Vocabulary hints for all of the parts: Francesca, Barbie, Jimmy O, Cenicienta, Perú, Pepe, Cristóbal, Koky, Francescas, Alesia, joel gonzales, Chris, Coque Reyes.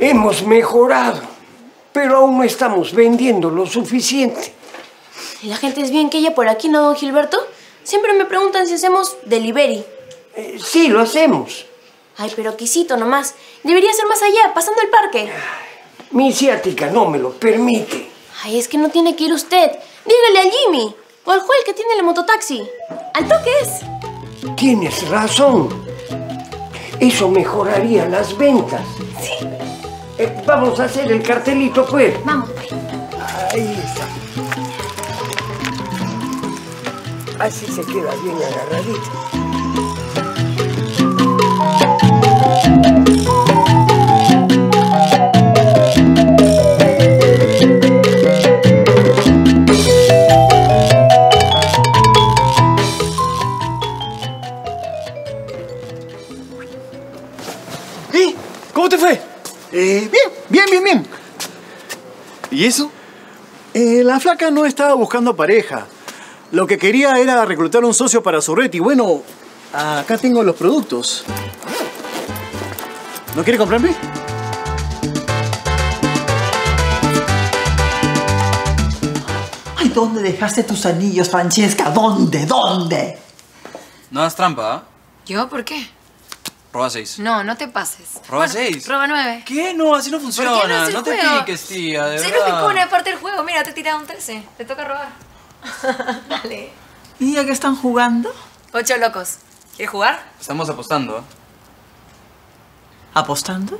Hemos mejorado, pero aún no estamos vendiendo lo suficiente. La gente es bien que ella por aquí, ¿no, don Gilberto? Siempre me preguntan si hacemos delivery. Sí, lo hacemos. Ay, pero quisito nomás. Debería ser más allá, pasando el parque. Ay, mi ciática no me lo permite. Ay, es que no tiene que ir usted. Dígale a Jimmy o al Joel que tiene el mototaxi. ¡Al toque es! Tienes razón. Eso mejoraría las ventas. Sí. Vamos a hacer el cartelito, pues. Vamos, pues. Ahí está. Así se queda bien agarradito. ¿Y cómo te fue? Bien. ¿Y eso? La flaca no estaba buscando pareja. Lo que quería era reclutar un socio para su red y bueno, acá tengo los productos. ¿No quiere comprarme? Ay, ¿dónde dejaste tus anillos, Francesca? ¿Dónde? No hagas trampa, ¿eh? ¿Yo? ¿Por qué? Roba 6. No, no te pases. Roba 6. Roba 9. ¿Qué? No, así no funciona. ¿Por qué no, no te piques, tía, de verdad. Sí, no te pone aparte el juego. Mira, te he tirado un 13. Te toca robar. Dale. ¿Y a qué están jugando? 8 locos. ¿Quieres jugar? Estamos apostando. ¿Apostando?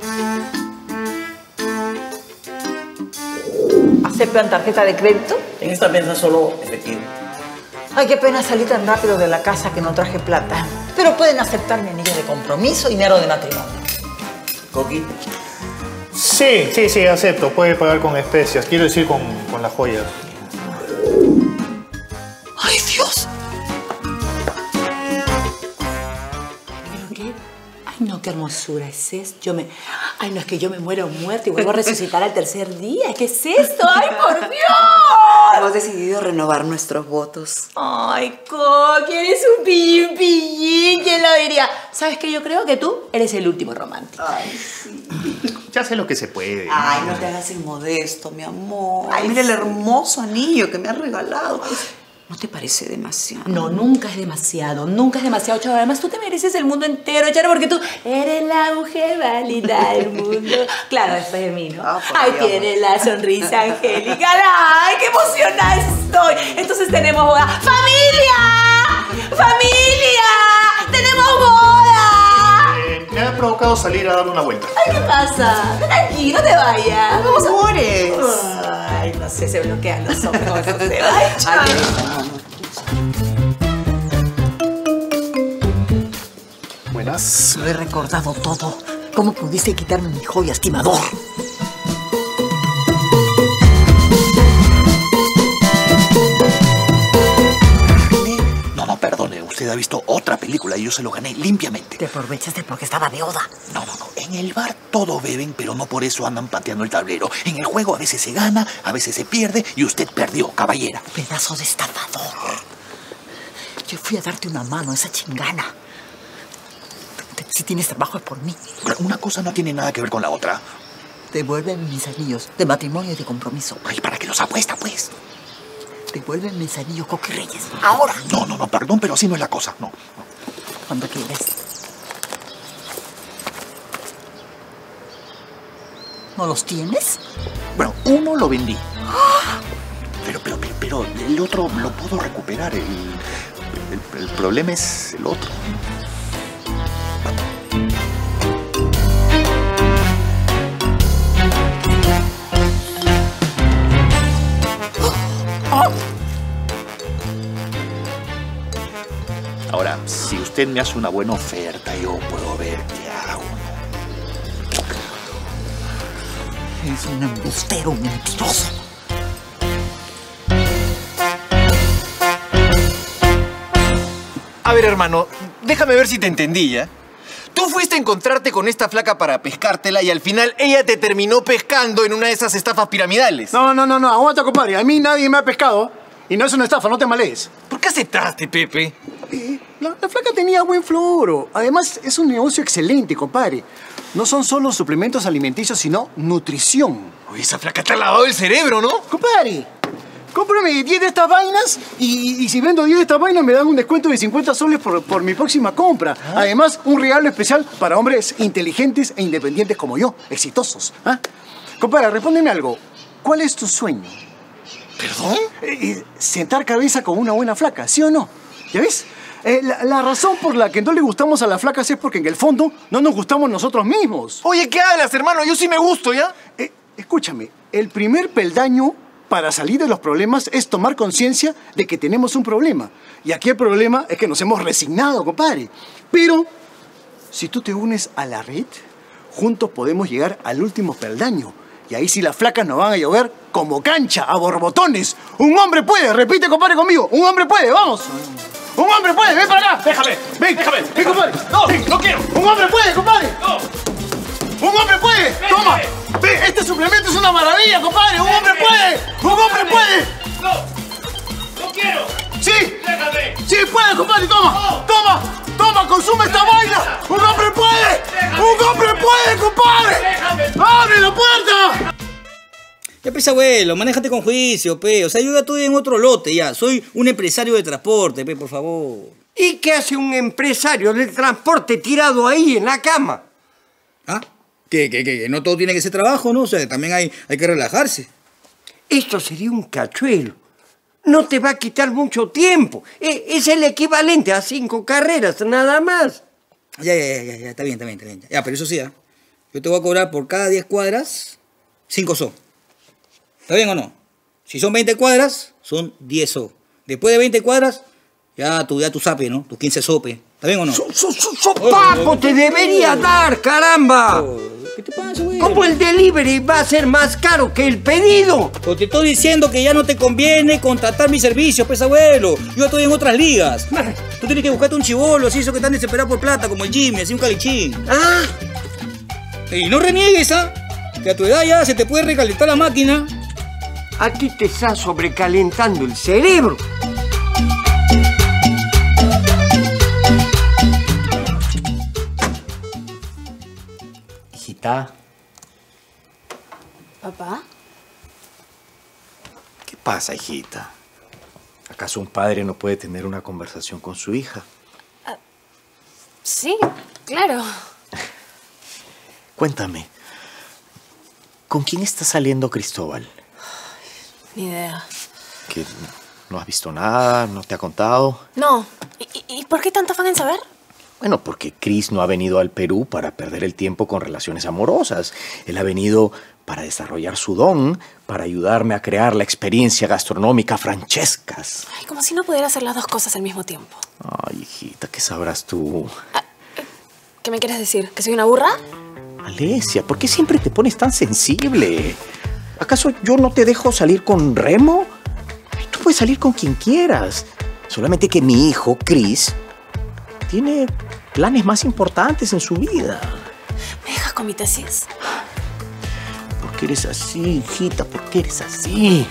¿Aceptan tarjeta de crédito? En esta mesa solo efectivo. Ay, qué pena salir tan rápido de la casa que no traje plata. Pero pueden aceptar mi anillo de compromiso y mi aro de matrimonio. ¿Koky? Sí, acepto. Puede pagar con especias. Quiero decir con las joyas. ¡Ay, Dios! Ay, ¿qué? Ay, no, qué hermosura es esto. Ay, no, es que yo me muero muerta y vuelvo a resucitar al tercer día. ¿Qué es esto? ¡Ay, por Dios! Hemos decidido renovar nuestros votos. Ay, Koky, eres un pillín. ¿Quién lo diría? ¿Sabes qué? Yo creo que tú eres el último romántico. Ay, sí. Ya sé lo que se puede. Ay, no te hagas inmodesto, mi amor. Ay, mira el hermoso anillo que me has regalado. ¿No te parece demasiado? No, nunca es demasiado, chaval. Además, tú te mereces el mundo entero, chaval, porque tú eres la mujer válida del mundo. Claro, después de mí, ¿no? Oh, ay, tienes la sonrisa angelical. Ay, qué emocionada estoy. Entonces tenemos boda. ¡Familia! ¡Tenemos boda! Me ha provocado salir a dar una vuelta. Ay, ¿qué pasa? Ven aquí, no te vayas. Vamos a morir. Ay, no sé, se bloquean los ojos. Ay, chao. Buenas. Lo he recordado todo. ¿Cómo pudiste quitarme mi joya, estimador? Perdone, usted ha visto otra película y yo se lo gané limpiamente. Te aprovechaste porque estaba deuda. No. En el bar todos beben, pero no por eso andan pateando el tablero. En el juego a veces se gana, a veces se pierde y usted perdió, caballera. Pedazo de estafador. Yo fui a darte una mano a esa chingana. Si tienes trabajo es por mí. Una cosa no tiene nada que ver con la otra. Devuélveme mis anillos de matrimonio y de compromiso. Ay, ¿para qué los apuesta, pues? Devuelve mis anillos, Coque Reyes. ¡Ahora! No, perdón, pero así no es la cosa. No. Cuando quieras. ¿No los tienes? Bueno, uno lo vendí. ¡Ah! Pero el otro lo puedo recuperar. El problema es el otro. Ahora, si usted me hace una buena oferta, yo puedo ver qué hago. Es un embustero mentiroso. A ver, hermano, déjame ver si te entendí, ¿ya? Tú fuiste a encontrarte con esta flaca para pescártela y al final ella te terminó pescando en una de esas estafas piramidales. No, aguanta, compadre. A mí nadie me ha pescado. Y no es una estafa, no te malees. ¿Por qué aceptaste, Pepe? La flaca tenía buen floro. Además, es un negocio excelente, compadre. No son solo suplementos alimenticios, sino nutrición. Oye, esa flaca te ha lavado el cerebro, ¿no? Compadre, cómprame 10 de estas vainas y si vendo 10 de estas vainas me dan un descuento de 50 soles por mi próxima compra. ¿Ah? Además, un regalo especial para hombres inteligentes e independientes como yo, exitosos. ¿Ah? Compadre, respóndeme algo. ¿Cuál es tu sueño? ¿Perdón? Sentar cabeza con una buena flaca, ¿sí o no? ¿Ya ves? La razón por la que no le gustamos a las flacas es porque en el fondo no nos gustamos nosotros mismos. Oye, ¿qué hablas, hermano? Yo sí me gusto, ¿ya? Escúchame, el primer peldaño para salir de los problemas es tomar conciencia de que tenemos un problema. Y aquí el problema es que nos hemos resignado, compadre. Pero si tú te unes a la red, juntos podemos llegar al último peldaño. Y ahí sí las flacas nos van a llover como cancha, a borbotones. ¡Un hombre puede! Repite, compadre, conmigo. ¡Un hombre puede! ¡Vamos! ¡Un hombre puede! ¡Ven para acá! ¡Déjame! ¡Ven! ¡Déjame! ¡Ven, compadre! ¡No! Ven. ¡No quiero! ¡Un hombre puede, compadre! ¡No! ¡Un hombre puede! Ven, ¡toma! ¡Ve! ¡Este suplemento es una maravilla, compadre! ¡Un ven, hombre ven. Puede! ¡Un hombre puede! ¡No! ¡No quiero! ¡Sí! ¡Déjame! ¡Sí puede, compadre! ¡Toma! No. ¡Toma! ¡Toma! ¡Consume esta vaina! ¡Un hombre puede! Déjame. ¡Un hombre puede, compadre! Déjame. ¡Abre la puerta! Ya, pues, abuelo, manéjate con juicio, pe. O sea, yo ya estoy en otro lote, ya. Soy un empresario de transporte, pe, por favor. ¿Y qué hace un empresario del transporte tirado ahí en la cama? ¿Ah? ¿Qué? No todo tiene que ser trabajo, ¿no? O sea, también hay que relajarse. Esto sería un cachuelo. No te va a quitar mucho tiempo. Es el equivalente a 5 carreras, nada más. Ya. Está bien. Ya, pero eso sí, ¿eh? Yo te voy a cobrar por cada 10 cuadras, 5 so. ¿Está bien o no? Si son 20 cuadras, son 10 so. Después de 20 cuadras, ya tu sape, ¿no? Tus 15 sope. ¿Está bien o no? ¡Sopapo te debería dar, caramba! ¿Qué te pasa, güey? ¿Cómo el delivery va a ser más caro que el pedido? Pues te estoy diciendo que ya no te conviene contratar mis servicios, pues, abuelo. Yo estoy en otras ligas. Tú tienes que buscarte un chibolo, así, eso que están desesperados por plata, como el Jimmy, así un calichín. ¡Ah! Y no reniegues, ¿ah? Que a tu edad ya se te puede recalentar la máquina. A ti te está sobrecalentando el cerebro. Hijita. ¿Papá? ¿Qué pasa, hijita? ¿Acaso un padre no puede tener una conversación con su hija? Sí, claro. Cuéntame, ¿con quién está saliendo Cristóbal? Ni idea. ¿Que no has visto nada? ¿No te ha contado? No. ¿Y por qué tanto afán en saber? Bueno, porque Chris no ha venido al Perú para perder el tiempo con relaciones amorosas. Él ha venido para desarrollar su don, para ayudarme a crear la experiencia gastronómica Francescas. Ay, como si no pudiera hacer las dos cosas al mismo tiempo. Ay, hijita, ¿qué sabrás tú? ¿Qué me quieres decir? ¿Que soy una burra? Alesia, ¿por qué siempre te pones tan sensible? ¿Acaso yo no te dejo salir con Remo? Tú puedes salir con quien quieras. Solamente que mi hijo, Chris, tiene planes más importantes en su vida. ¿Me dejas con mi tesis? ¿Por qué eres así, hijita? ¿Por qué eres así?